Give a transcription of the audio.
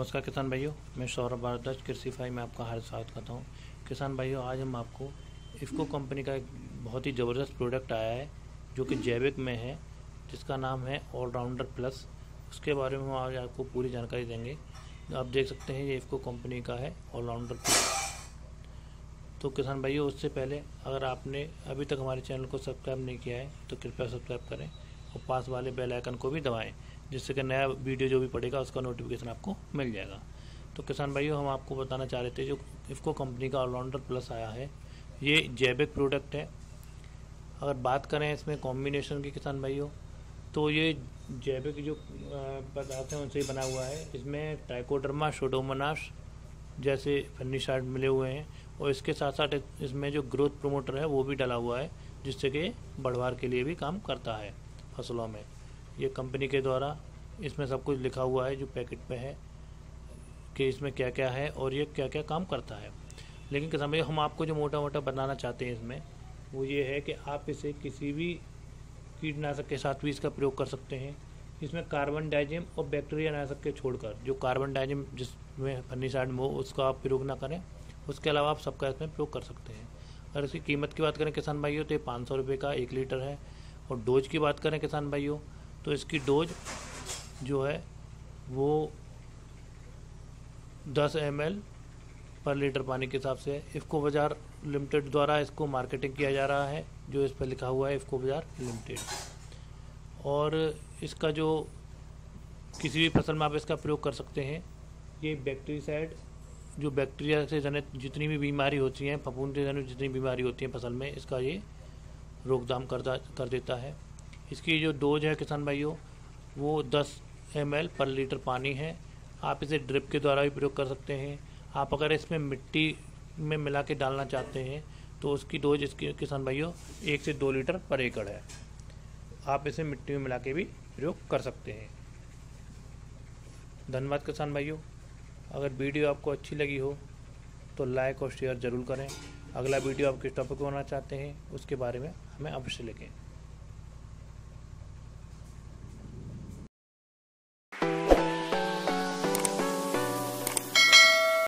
नमस्कार किसान भाइयों, मैं शौरभ भारद्वाज कृषिफाई में आपका हार्दिक स्वागत करता हूँ। किसान भाइयों, आज हम आपको इफको कंपनी का एक बहुत ही ज़बरदस्त प्रोडक्ट आया है जो कि जैविक में है, जिसका नाम है ऑलराउंडर प्लस। उसके बारे में हम आज आपको पूरी जानकारी देंगे। आप देख सकते हैं ये इफको कंपनी का है ऑलराउंडर प्लस। तो किसान भाइयों, उससे पहले अगर आपने अभी तक हमारे चैनल को सब्सक्राइब नहीं किया है तो कृपया सब्सक्राइब करें और पास वाले बेल आइकन को भी दबाएं, जिससे कि नया वीडियो जो भी पड़ेगा उसका नोटिफिकेशन आपको मिल जाएगा। तो किसान भाइयों, हम आपको बताना चाह रहे थे जो इफको कंपनी का ऑलराउंडर प्लस आया है, ये जैविक प्रोडक्ट है। अगर बात करें इसमें कॉम्बिनेशन की किसान भाइयों, तो ये जैविक जो पदार्थ हैं उनसे ही बना हुआ है। इसमें टाइकोडरमा, शोडोमनाश जैसे फर्निसाइड मिले हुए हैं और इसके साथ साथ इसमें जो ग्रोथ प्रोमोटर है वो भी डाला हुआ है, जिससे कि बढ़वार के लिए भी काम करता है फसलों में। ये कंपनी के द्वारा इसमें सब कुछ लिखा हुआ है जो पैकेट पे है कि इसमें क्या क्या है और ये क्या क्या काम करता है। लेकिन किसान भाई, हम आपको जो मोटा मोटा बताना चाहते हैं इसमें वो ये है कि आप इसे किसी भी कीटनाशक के साथ भी इसका प्रयोग कर सकते हैं। इसमें कार्बन डाइजियम और बैक्टीरिया नाशक के छोड़कर, जो कार्बन डाइजियम जिसमें फर्निसाइड हो उसका आप प्रयोग ना करें, उसके अलावा आप सबका इसमें प्रयोग कर सकते हैं। अगर इसकी कीमत की बात करें किसान भाइयों तो ये 500 रुपये का 1 लीटर है। और डोज की बात करें किसान भाइयों तो इसकी डोज जो है वो 10 ml पर लीटर पानी के हिसाब से है। इफको बाज़ार लिमिटेड द्वारा इसको मार्केटिंग किया जा रहा है, जो इस पर लिखा हुआ है इफको बाज़ार लिमिटेड। और इसका जो किसी भी फसल में आप इसका प्रयोग कर सकते हैं। ये बैक्टीरिसाइड, जो बैक्टीरिया से जनित जितनी भी बीमारी होती हैं, फफूंद से जनित जितनी बीमारी होती हैं फसल में, इसका ये रोकथाम कर देता है। इसकी जो डोज है किसान भाइयों वो 10 ml पर लीटर पानी है। आप इसे ड्रिप के द्वारा भी प्रयोग कर सकते हैं। आप अगर इसमें मिट्टी में मिला के डालना चाहते हैं तो उसकी डोज इसकी किसान भाइयों 1 से 2 लीटर पर एकड़ है। आप इसे मिट्टी में मिला के भी प्रयोग कर सकते हैं। धन्यवाद किसान भाइयों। अगर वीडियो आपको अच्छी लगी हो तो लाइक और शेयर ज़रूर करें। अगला वीडियो आप किस टॉपिक पर बनाना चाहते हैं उसके बारे में हमें अवश्य लिखें।